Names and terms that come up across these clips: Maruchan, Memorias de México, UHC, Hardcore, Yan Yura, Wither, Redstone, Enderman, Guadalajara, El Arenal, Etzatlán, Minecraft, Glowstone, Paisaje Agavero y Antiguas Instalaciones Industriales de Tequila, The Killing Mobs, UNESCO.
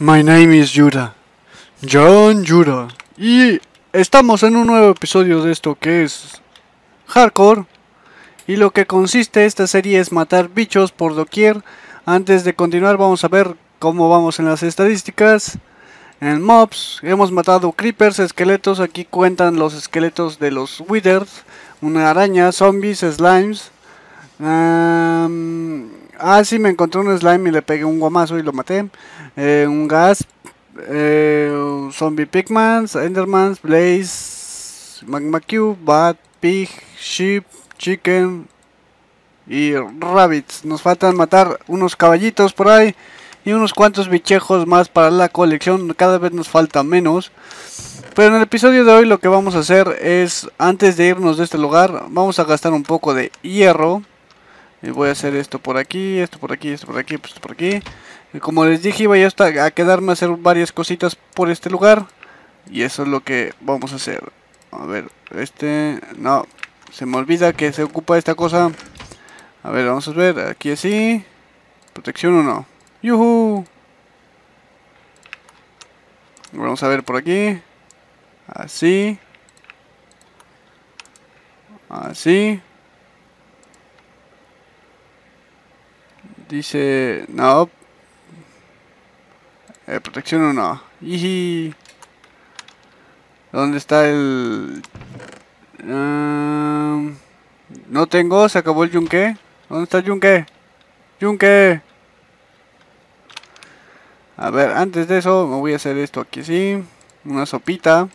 My name is Yura, Yan Yura, y estamos en un nuevo episodio de esto que es Hardcore. Y lo que consiste esta serie es matar bichos por doquier. Antes de continuar vamos a ver cómo vamos en las estadísticas. En mobs hemos matado creepers, esqueletos, aquí cuentan los esqueletos de los withers, una araña, zombies, slimes. Sí, me encontré un slime y le pegué un guamazo y lo maté. Un gas, zombie pigmans, endermans, blaze, magma cube, bat, pig, sheep, chicken y rabbits. Nos faltan matar unos caballitos por ahí y unos cuantos bichejos más para la colección. Cada vez nos falta menos. Pero en el episodio de hoy lo que vamos a hacer es, antes de irnos de este lugar, vamos a gastar un poco de hierro. Y voy a hacer esto por aquí, esto por aquí, esto por aquí, esto por aquí. Y como les dije, iba yo a quedarme a hacer varias cositas por este lugar. Y eso es lo que vamos a hacer. A ver, no, se me olvida que se ocupa esta cosa. A ver, vamos a ver, aquí así. Protección o no. ¡Yuhu! Vamos a ver por aquí. Así. Así. Dice, no, protección o no. ¿Dónde está el...? No tengo, se acabó el yunque. ¿Dónde está el yunque? ¡Yunque! A ver, antes de eso me voy a hacer esto aquí, sí. Una sopita.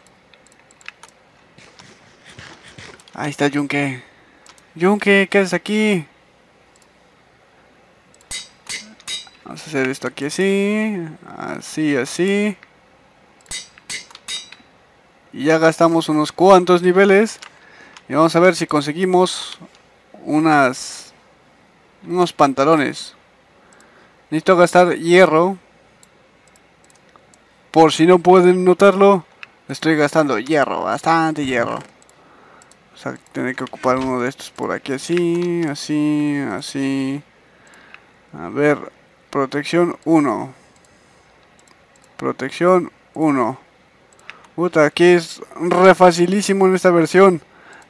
Ahí está el yunque. Yunque, ¿qué haces aquí? Vamos a hacer esto aquí así, así, así. Y ya gastamos unos cuantos niveles. Y vamos a ver si conseguimos unos pantalones. Necesito gastar hierro. Por si no pueden notarlo, estoy gastando hierro, bastante hierro. O sea, tener que ocupar uno de estos por aquí así, así, así. A ver... Protección 1. Protección 1. Puta, aquí es re facilísimo en esta versión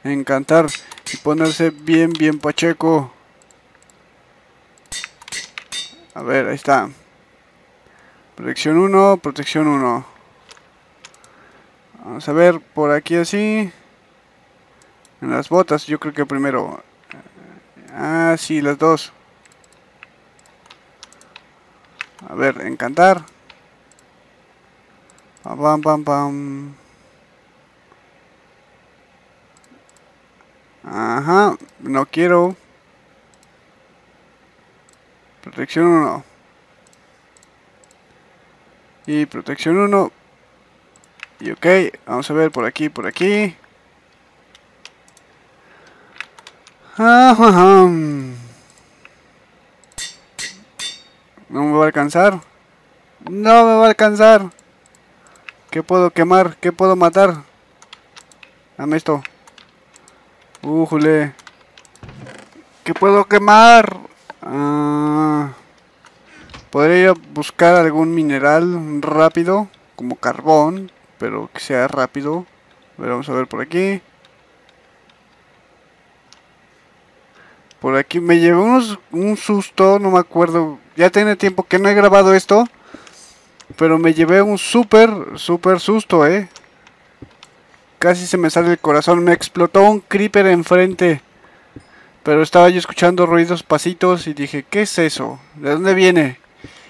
encantar y ponerse bien, bien pacheco. A ver, ahí está. Protección 1, protección 1. Vamos a ver, por aquí así. En las botas, yo creo que primero. Ah, sí, las dos. A ver, encantar. Pam, pam, pam, pam. Ajá, no quiero. Protección 1. Y protección 1. Y ok, vamos a ver por aquí, por aquí. Ajá. No me va a alcanzar. No me va a alcanzar. ¿Qué puedo quemar? ¿Qué puedo matar? Dame esto. Ujule. ¿Qué puedo quemar? Podría buscar algún mineral rápido. Como carbón. Pero que sea rápido. A ver, vamos a ver por aquí. Por aquí me llevé un susto, no me acuerdo. Ya tiene tiempo que no he grabado esto. Pero me llevé un súper susto, Casi se me sale el corazón. Me explotó un creeper enfrente. Pero estaba yo escuchando ruidos, pasitos. Y dije, ¿qué es eso? ¿De dónde viene?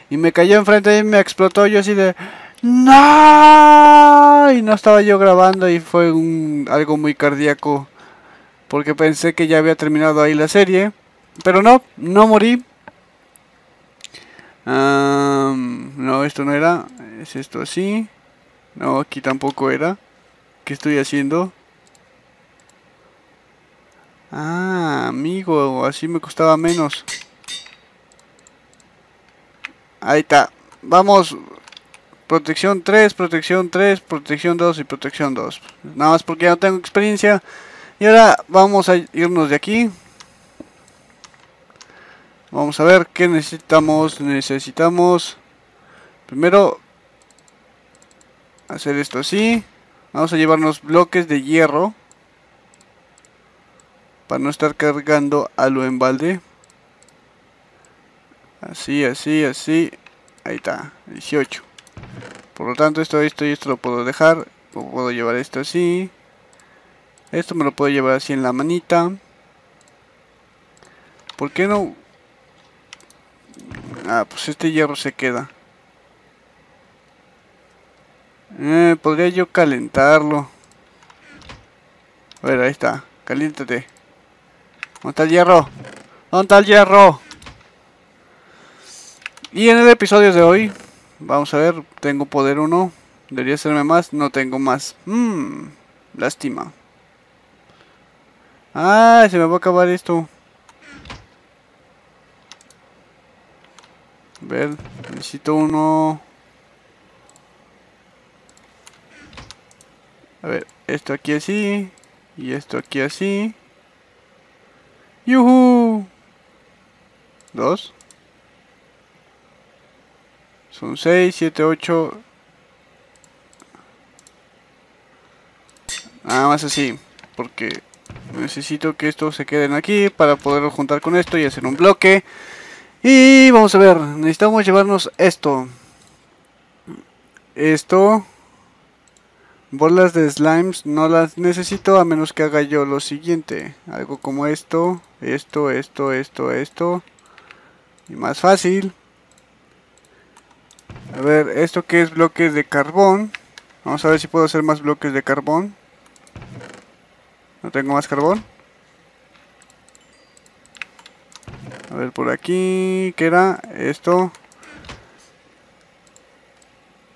Y me cayó enfrente y me explotó. Yo así de... ¡No! Y no estaba yo grabando. Y fue algo muy cardíaco. Porque pensé que ya había terminado ahí la serie. Pero no, no morí. No, esto no era. Es esto así. No, aquí tampoco era. ¿Qué estoy haciendo? Ah, amigo, así me costaba menos. Ahí está. Vamos. Protección 3, protección 3, protección 2 y protección 2. Nada más porque ya no tengo experiencia. Y ahora vamos a irnos de aquí. Vamos a ver qué necesitamos. Primero hacer esto así. Vamos a llevarnos bloques de hierro para no estar cargando a lo en balde. Así, así, así. Ahí está, 18. Por lo tanto esto lo puedo dejar. O puedo llevar esto así. Esto me lo puedo llevar así en la manita. ¿Por qué no? Ah, pues este hierro se queda. Podría yo calentarlo. A ver, ahí está. Caliéntate. ¿Dónde está el hierro? ¿Dónde está el hierro? Y en el episodio de hoy, vamos a ver, tengo poder 1. Debería hacerme más, no tengo más. Lástima. Ah, se me va a acabar esto. A ver, necesito uno. A ver, esto aquí así. Y esto aquí así. ¡Yuhu! 2. Son 6, 7, 8. Nada más así. Porque necesito que estos se queden aquí para poderlo juntar con esto y hacer un bloque. Y vamos a ver. Necesitamos llevarnos esto. Esto. Bolas de slimes no las necesito a menos que haga yo lo siguiente. Algo como esto, esto, esto, esto, esto. Y más fácil. A ver, esto que es bloques de carbón. Vamos a ver si puedo hacer más bloques de carbón. No tengo más carbón. A ver, por aquí, ¿qué era? Esto.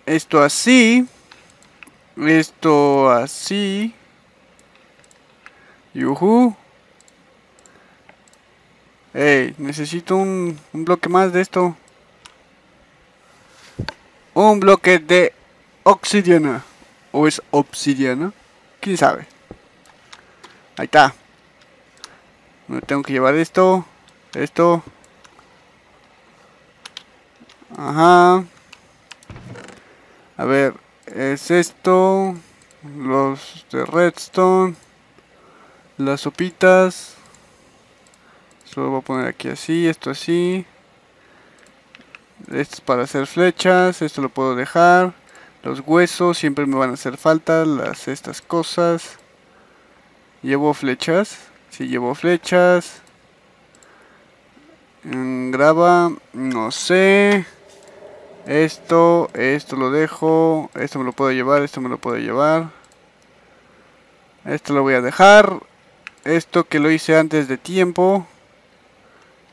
Esto así. Esto así. Yuhu. Ey, necesito un bloque más de esto. Un bloque de obsidiana. ¿O es obsidiana? ¿Quién sabe? Ahí está. Me tengo que llevar esto. Esto. Ajá. A ver. Es esto, los de redstone, las sopitas. Solo voy a poner aquí así, esto así. Esto es para hacer flechas, esto lo puedo dejar. Los huesos siempre me van a hacer falta, estas cosas. ¿Llevo flechas? Sí, llevo flechas. Grava, no sé. Esto lo dejo, esto me lo puedo llevar, esto me lo puedo llevar. Esto lo voy a dejar. Esto que lo hice antes de tiempo.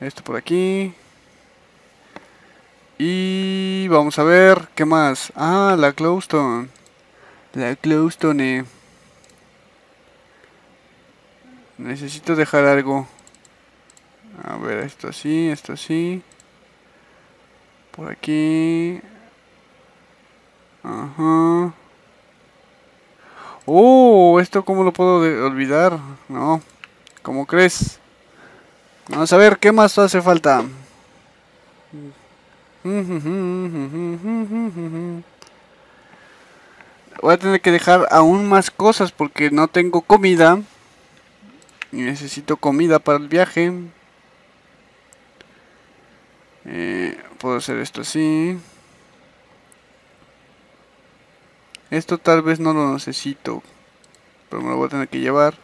Esto por aquí. Y vamos a ver, ¿qué más? Ah, la glowstone. La glowstone. Necesito dejar algo. A ver, esto así, esto así. Por aquí. Ajá. Oh, esto cómo lo puedo olvidar. No, ¿cómo crees? Vamos a ver qué más hace falta. Voy a tener que dejar aún más cosas porque no tengo comida. Y necesito comida para el viaje. Puedo hacer esto así. Esto tal vez no lo necesito, pero me lo voy a tener que llevar.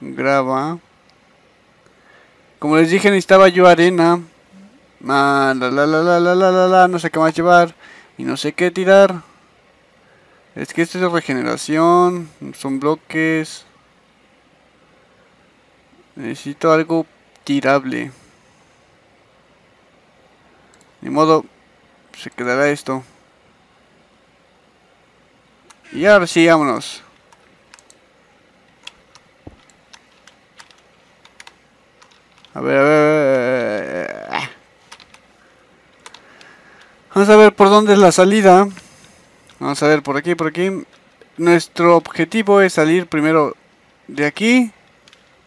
Grava. Como les dije, necesitaba yo arena. No sé qué más llevar. Y no sé qué tirar. Es que esto es regeneración. Son bloques. Necesito algo tirable. Ni modo, se quedará esto. Y ahora sí, vámonos. A ver, a ver. Vamos a ver por dónde es la salida. Vamos a ver por aquí, por aquí. Nuestro objetivo es salir primero de aquí.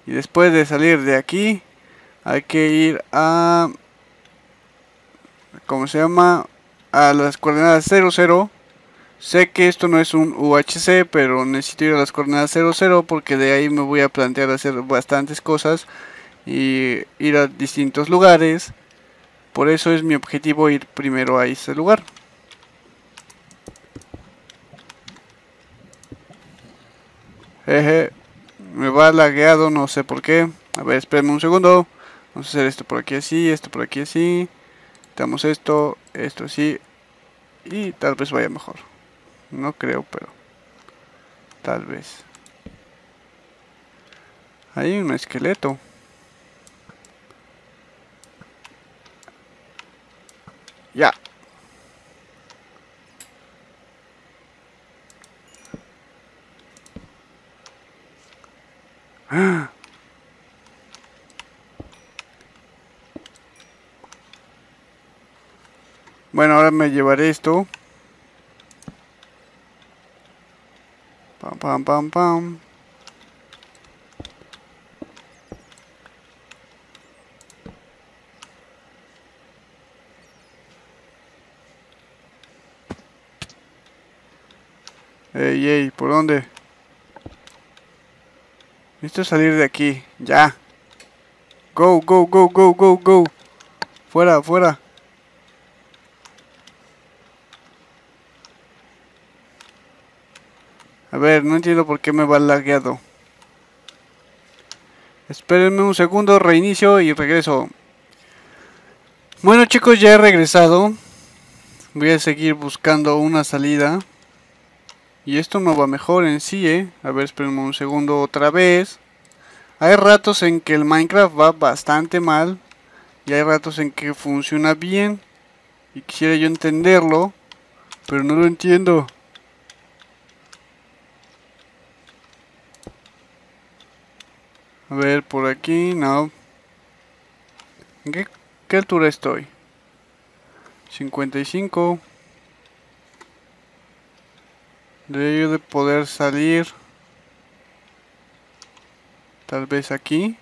Y después de salir de aquí, hay que ir a... ¿Cómo se llama? a las coordenadas 00. Sé que esto no es un UHC, pero necesito ir a las coordenadas 00 porque de ahí me voy a plantear hacer bastantes cosas y ir a distintos lugares. Por eso es mi objetivo ir primero a ese lugar. Jeje, me va lagueado, no sé por qué. A ver, espérenme un segundo. Vamos a hacer esto por aquí así, esto por aquí así. Quitamos esto, esto así. Y tal vez vaya mejor. No creo, pero tal vez. Hay un esqueleto. Ya. ¡Ah! Bueno, ahora me llevaré esto. Pam, pam, pam, pam. Ey, ey, ¿por dónde? Necesito salir de aquí, ya. Go, go, go, go, go, go. Fuera, fuera. A ver, no entiendo por qué me va lagueado. Espérenme un segundo, reinicio y regreso. Bueno chicos, ya he regresado. Voy a seguir buscando una salida. Y esto no va mejor en sí, A ver, espérenme un segundo otra vez. Hay ratos en que el Minecraft va bastante mal. Y hay ratos en que funciona bien. Y quisiera yo entenderlo. Pero no lo entiendo. A ver, por aquí, no. ¿En qué altura estoy? 55. Debería de poder salir. Tal vez aquí.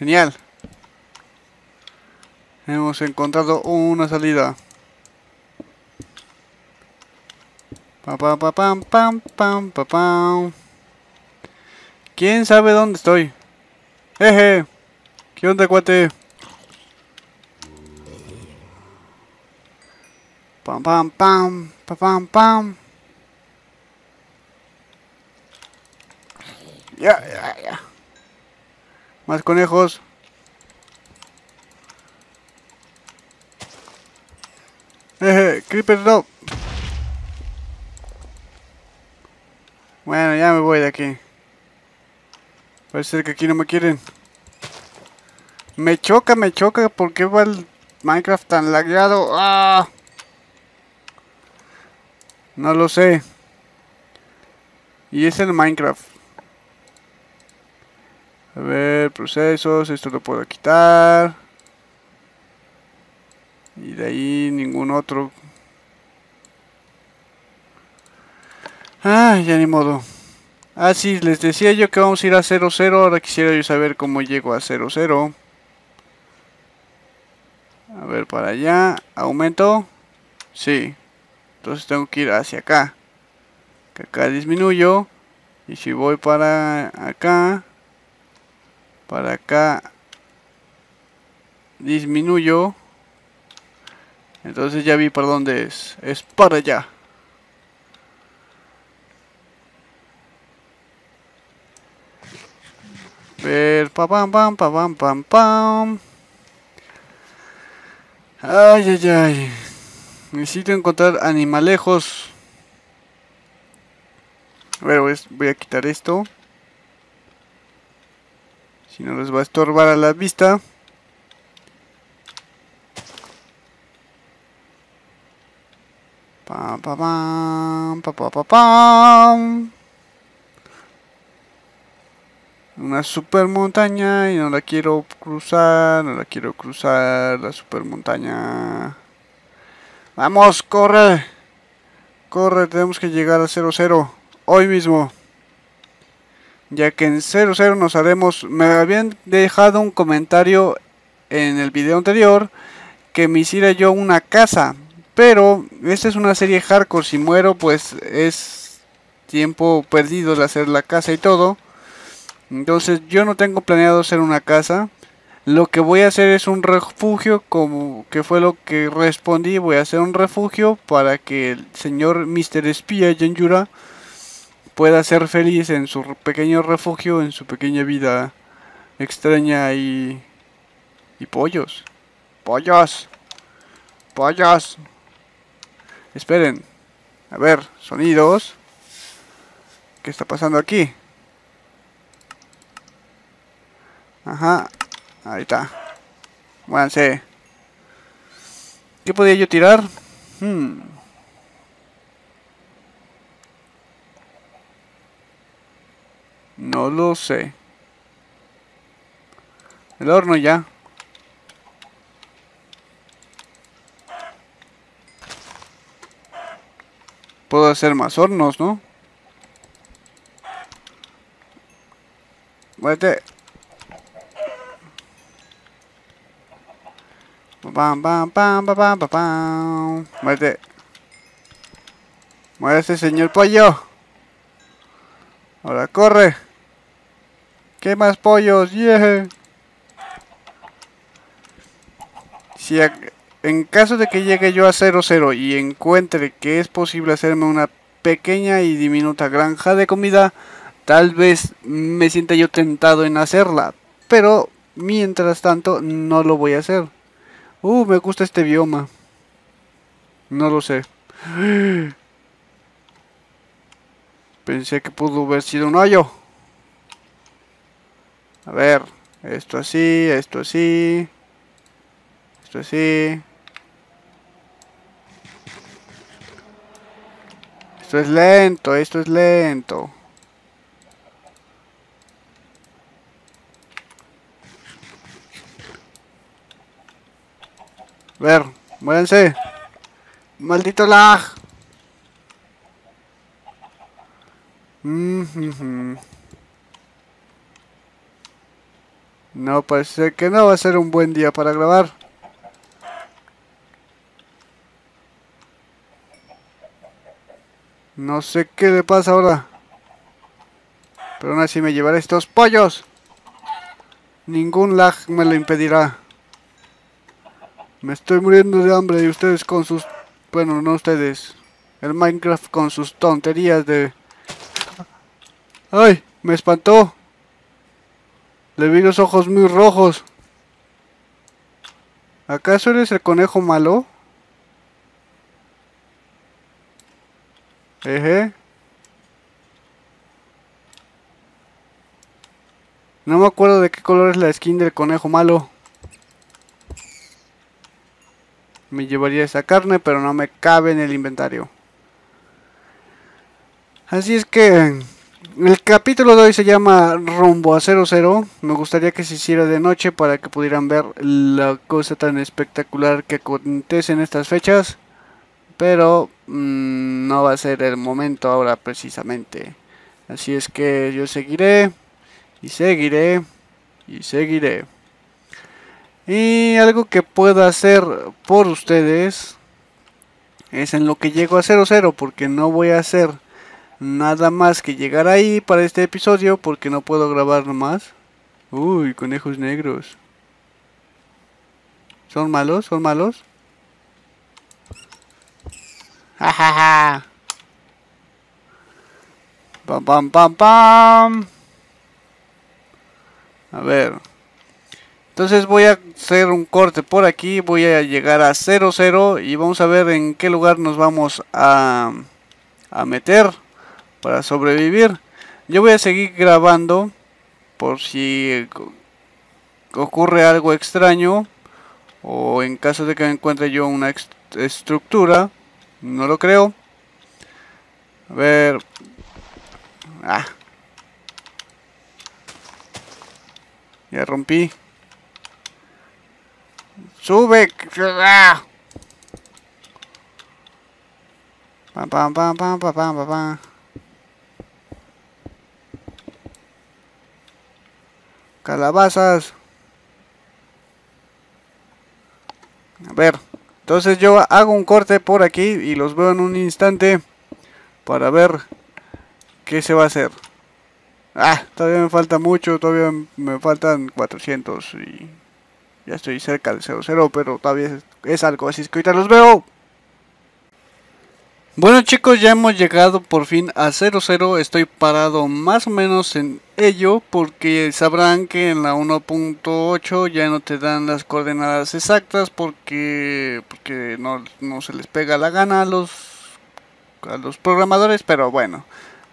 Genial. Hemos encontrado una salida. Pa, pa, pa, pam, pam, pam, pa, pam. ¿Quién sabe dónde estoy? Jeje. ¿Qué onda, cuate? Pam, pam, pam, pa, pam, pam. Ya. Más conejos. Jeje, creeper no. Bueno, ya me voy de aquí. Parece que aquí no me quieren. Me choca. ¿Por qué va el Minecraft tan lagueado? ¡Ah! No lo sé. Y es el Minecraft. A ver, procesos. Esto lo puedo quitar. Y de ahí ningún otro. Ah, ya ni modo. Ah, sí, les decía yo que vamos a ir a 00. Ahora quisiera yo saber cómo llego a 00. A ver, para allá. ¿Aumento? Sí. Entonces tengo que ir hacia acá. Que acá disminuyo. Y si voy para acá. Para acá. Disminuyo. Entonces ya vi para dónde es. Es para allá. Ver, pa pam pam pa pam pam pam. Ay, ay, ay. Necesito encontrar animalejos. A ver, voy a quitar esto. Si no les va a estorbar a la vista. Pam pam pam pa pa pa pam. Una super montaña y no la quiero cruzar, la super montaña. Vamos, corre. Corre, tenemos que llegar a 00 hoy mismo. ya que en 00 nos haremos... Me habían dejado un comentario en el video anterior que me hiciera yo una casa, pero esta es una serie hardcore. Si muero, pues es tiempo perdido de hacer la casa y todo. Entonces yo no tengo planeado hacer una casa. Lo que voy a hacer es un refugio, como que fue lo que respondí. Voy a hacer un refugio para que el señor Mr. Espía Yan Yura pueda ser feliz en su pequeño refugio, en su pequeña vida extraña y pollos. ¡Pollos! ¡Pollos! Esperen. A ver, sonidos. ¿Qué está pasando aquí? Ajá. Ahí está. Muévanse. ¿Qué podía yo tirar? No lo sé. El horno ya. Puedo hacer más hornos, ¿no? Muévete. Pam, pam, pam, pam, pam, pam, pam. Muérete. Muérete, señor pollo. Ahora corre. ¿Qué más pollos? Yeah. Si en caso de que llegue yo a 00 y encuentre que es posible hacerme una pequeña y diminuta granja de comida, tal vez me sienta yo tentado en hacerla, pero mientras tanto no lo voy a hacer. Me gusta este bioma. No lo sé. Pensé que pudo haber sido un hoyo. A ver. Esto así, esto así. Esto así. Esto es lento, esto es lento. A ver, muévanse. Maldito lag. No, parece que no va a ser un buen día para grabar. No sé qué le pasa ahora, pero aún así me llevaré estos pollos. Ningún lag me lo impedirá. Me estoy muriendo de hambre y ustedes con sus... Bueno, no ustedes. El Minecraft con sus tonterías de... ¡Ay! Me espantó. Le vi los ojos muy rojos. ¿Acaso eres el conejo malo? No me acuerdo de qué color es la skin del conejo malo. Me llevaría esa carne, pero no me cabe en el inventario. Así es que el capítulo de hoy se llama Rumbo a 00. Me gustaría que se hiciera de noche para que pudieran ver la cosa tan espectacular que acontece en estas fechas. Pero no va a ser el momento ahora precisamente. Así es que yo seguiré y seguiré y seguiré. Y algo que pueda hacer por ustedes es en lo que llego a 00, porque no voy a hacer nada más que llegar ahí para este episodio, porque no puedo grabar nomás. Uy, conejos negros. ¿Son malos? ¿Son malos? Jajaja. Pam, pam, pam, pam. A ver. Entonces voy a hacer un corte por aquí, voy a llegar a 00 y vamos a ver en qué lugar nos vamos a meter para sobrevivir. Yo voy a seguir grabando por si ocurre algo extraño o en caso de que encuentre yo una estructura, no lo creo. A ver... Ya rompí. Sube. Pam, pam, pam, pam, pam, pam, pam. calabazas. A ver, entonces yo hago un corte por aquí y los veo en un instante para ver qué se va a hacer. Ah, todavía me falta mucho, todavía me faltan 400 y ya estoy cerca del 00, pero todavía es algo, así es que ahorita los veo. Bueno chicos, ya hemos llegado por fin a 00, estoy parado más o menos en ello porque sabrán que en la 1.8 ya no te dan las coordenadas exactas porque no se les pega la gana a los programadores, pero bueno.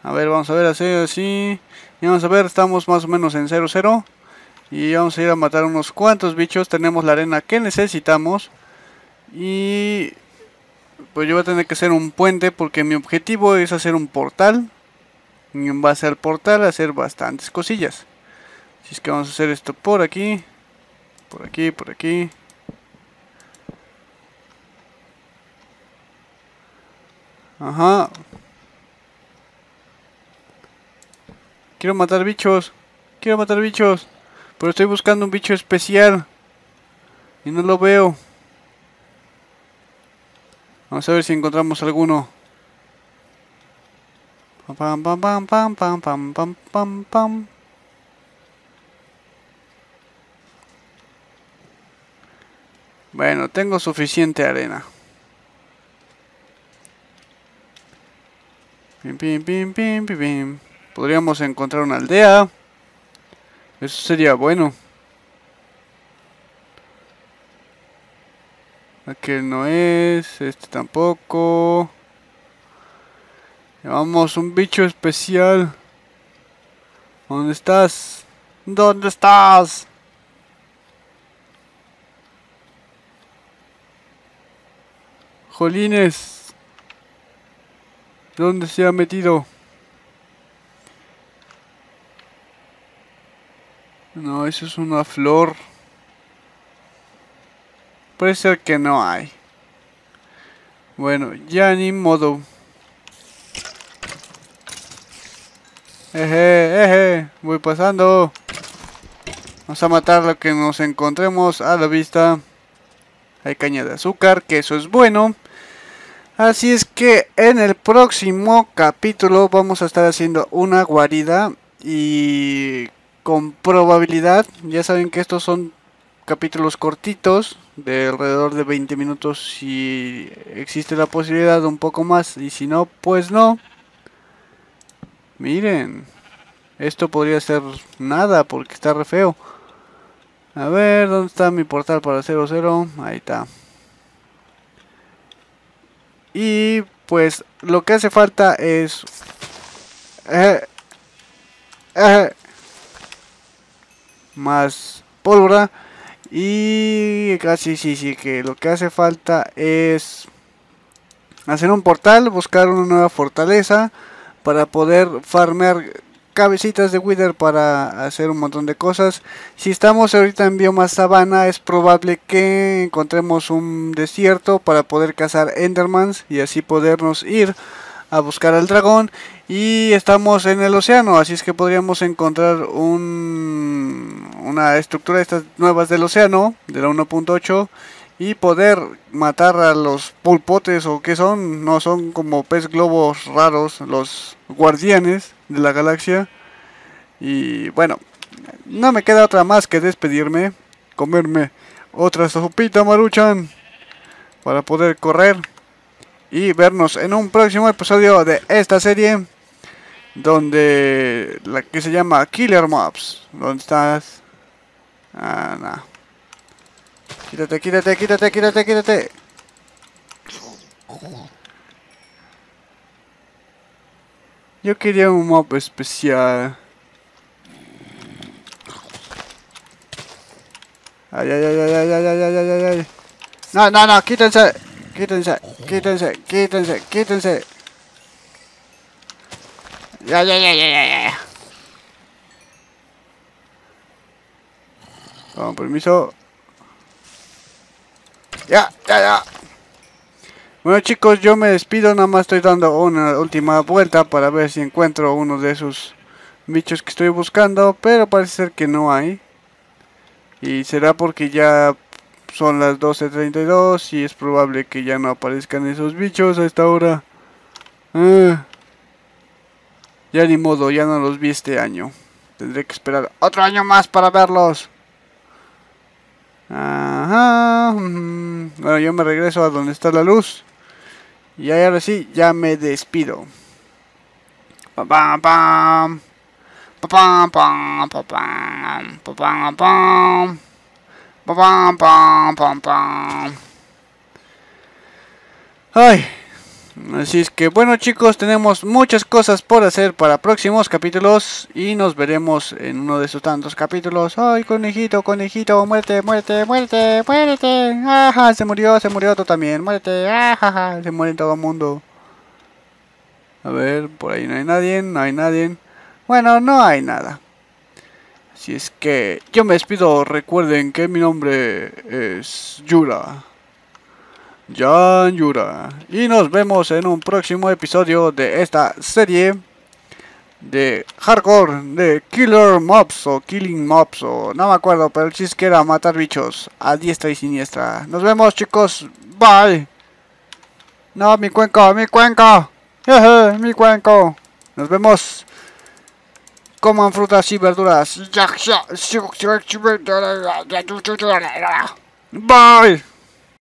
A ver, vamos a ver, así, y vamos a ver, estamos más o menos en 00 y vamos a ir a matar unos cuantos bichos, tenemos la arena que necesitamos y... pues yo voy a tener que hacer un puente porque mi objetivo es hacer un portal. Y en base al portal hacer bastantes cosillas. Así es que vamos a hacer esto por aquí. Por aquí, por aquí. Ajá. Quiero matar bichos. Quiero matar bichos. Pero estoy buscando un bicho especial. Y no lo veo. Vamos a ver si encontramos alguno. Pam pam pam pam pam pam pam pam pam. Bueno, tengo suficiente arena. Pim pim pim pim pim pim. Podríamos encontrar una aldea. Eso sería bueno. Aquel no es, este tampoco. Llevamos un bicho especial. ¿Dónde estás? ¿Dónde estás? Jolines. ¿Dónde se ha metido? No, eso es una flor. Puede ser que no hay. Bueno, ya ni modo. Eje, eje, voy pasando. Vamos a matar lo que nos encontremos a la vista. Hay caña de azúcar, que eso es bueno. Así es que en el próximo capítulo vamos a estar haciendo una guarida. Y con probabilidad, ya saben que estos son capítulos cortitos de alrededor de 20 minutos si existe la posibilidad de un poco más, y si no, pues no. Miren, esto podría ser nada porque está re feo. A ver, ¿dónde está mi portal para 00? Ahí está. Y pues lo que hace falta es más pólvora. Y casi sí, que lo que hace falta es hacer un portal, buscar una nueva fortaleza para poder farmear cabecitas de Wither para hacer un montón de cosas. Si estamos ahorita en bioma sabana, es probable que encontremos un desierto para poder cazar endermans y así podernos ir a buscar al dragón. Y estamos en el océano, así es que podríamos encontrar una estructura de estas nuevas del océano, de la 1.8, y poder matar a los pulpotes, o que son, no son como pez globos raros, los guardianes de la galaxia. Y bueno, no me queda otra más que despedirme, comerme otra sopita Maruchan para poder correr. Y vernos en un próximo episodio de esta serie, donde la que se llama Killer Mobs. ¿Dónde estás? Ah, no. Quítate, quítate, quítate, quítate, quítate. Yo quería un mob especial. Ay, ay, ay, ay, ay, ay, ay, ay, ay. No, no, no, quítense. Quítense, quítense, quítense, quítense. Ya. Con permiso. Ya. Bueno chicos, yo me despido, nada más estoy dando una última vuelta para ver si encuentro uno de esos bichos que estoy buscando, pero parece ser que no hay. Y será porque ya son las 12:32 y es probable que ya no aparezcan esos bichos a esta hora. Ya ni modo, ya no los vi este año. Tendré que esperar otro año más para verlos. Ajá. Bueno, yo me regreso a donde está la luz. Y ahora sí, ya me despido. Pam, pam, pam. Pam, pam, pam, pam, pam, pam. Pam, pam, pam, pam. Ay. Así es que bueno, chicos, tenemos muchas cosas por hacer para próximos capítulos. Y nos veremos en uno de esos tantos capítulos. Ay, conejito, conejito, muerte, muerte, muerte, muerte. Ajá, se murió tú también, muerte. Ajá, se muere todo el mundo. A ver, por ahí no hay nadie, no hay nadie. Bueno, no hay nada. Así es que yo me despido. Recuerden que mi nombre es Yura. Yan Yura. Y nos vemos en un próximo episodio de esta serie de Hardcore, de Killer Mobs o Killing Mobs o no me acuerdo, pero el chiste era matar bichos a diestra y siniestra. Nos vemos, chicos. Bye. No, mi cuenco, mi cuenco. Mi cuenco. Nos vemos. Coman frutas y verduras. Bye.